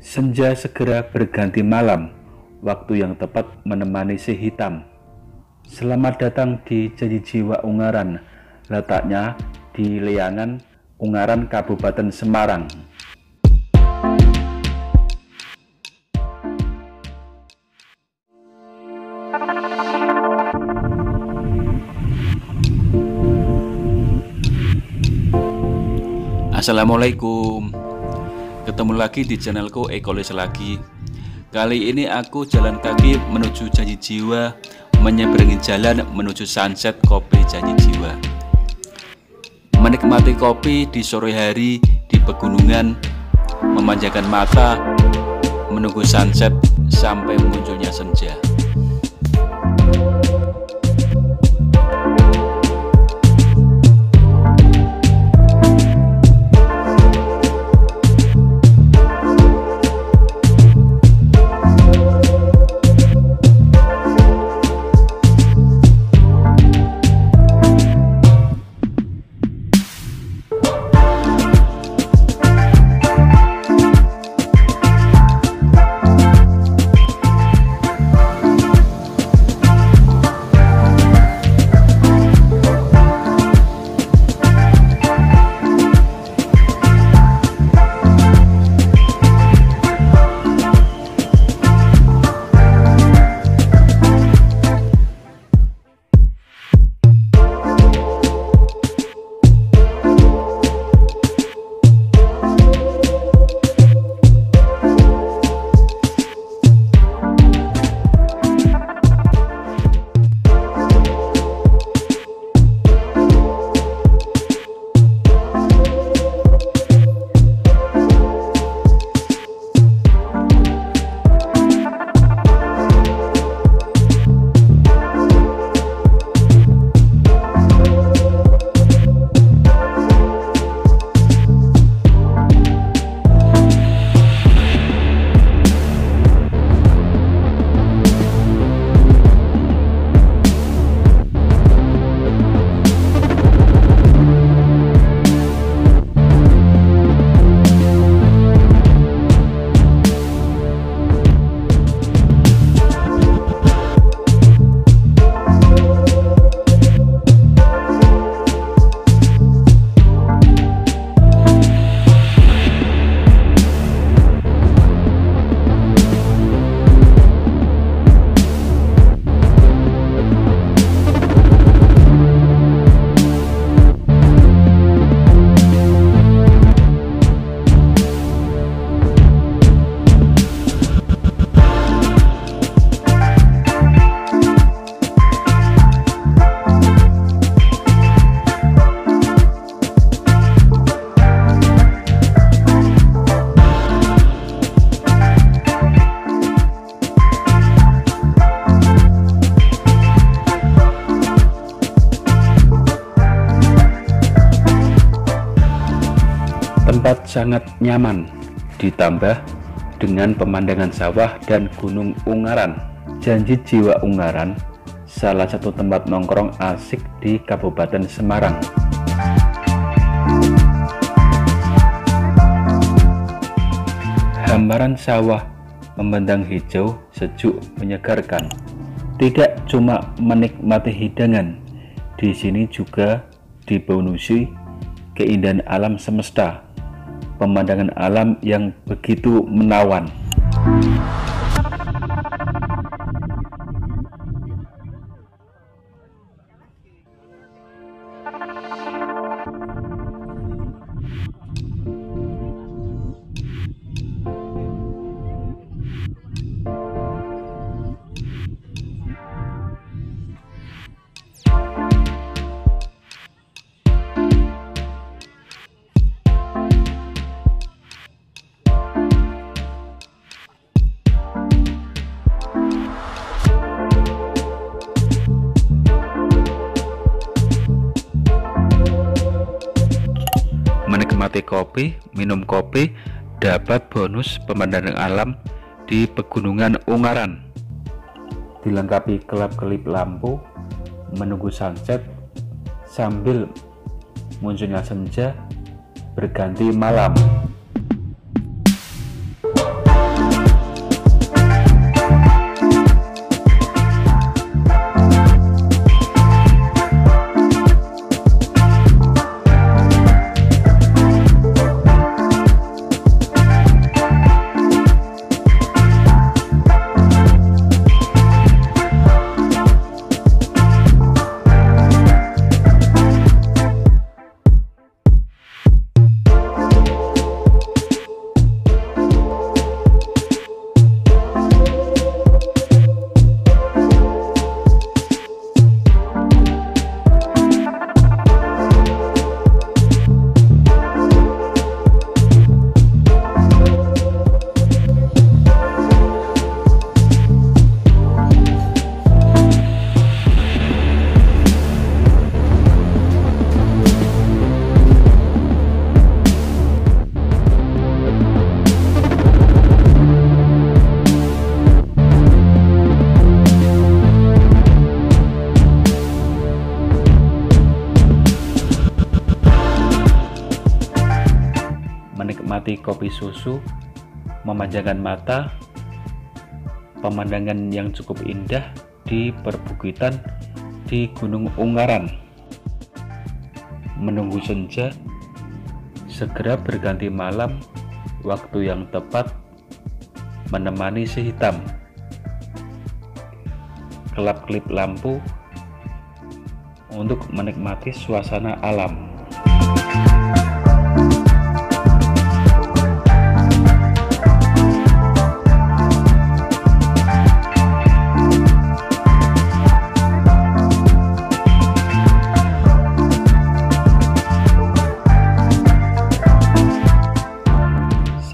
Senja segera berganti malam, waktu yang tepat menemani si hitam. Selamat datang di Janji Jiwa Ungaran, letaknya di Lianan, Ungaran, Kabupaten Semarang. Assalamualaikum. Ketemu lagi di channelku Echolis Lagi. Kali ini aku jalan kaki menuju Janji Jiwa, menyeberangi jalan menuju sunset kopi Janji Jiwa. Menikmati kopi di sore hari di pegunungan, memanjakan mata, menunggu sunset sampai munculnya senja. Tempat sangat nyaman, ditambah dengan pemandangan sawah dan gunung Ungaran. Janji Jiwa Ungaran, salah satu tempat nongkrong asik di Kabupaten Semarang. Hamparan sawah membentang hijau, sejuk menyegarkan. Tidak cuma menikmati hidangan, di sini juga dibonusi keindahan alam semesta. Pemandangan alam yang begitu menawan. Kopi, minum kopi, dapat bonus pemandangan alam di pegunungan Ungaran. Dilengkapi kelap-kelip lampu, menunggu sunset sambil munculnya senja berganti malam. Menikmati kopi susu, memanjakan mata, pemandangan yang cukup indah di perbukitan di Gunung Ungaran. Menunggu senja, segera berganti malam, waktu yang tepat menemani si hitam. Kelap-kelip lampu untuk menikmati suasana alam.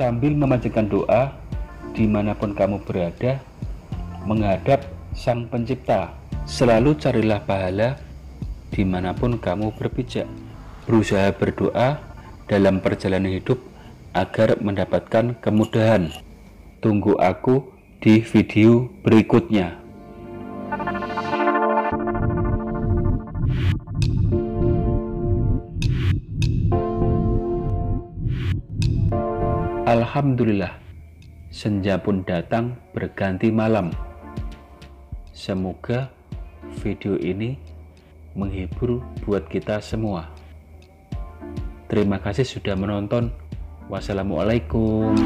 Sambil memanjatkan doa, dimanapun kamu berada, menghadap Sang Pencipta. Selalu carilah pahala dimanapun kamu berpijak. Berusaha berdoa dalam perjalanan hidup agar mendapatkan kemudahan. Tunggu aku di video berikutnya. Alhamdulillah, senja pun datang berganti malam. Semoga video ini menghibur buat kita semua. Terima kasih sudah menonton. Wassalamualaikum.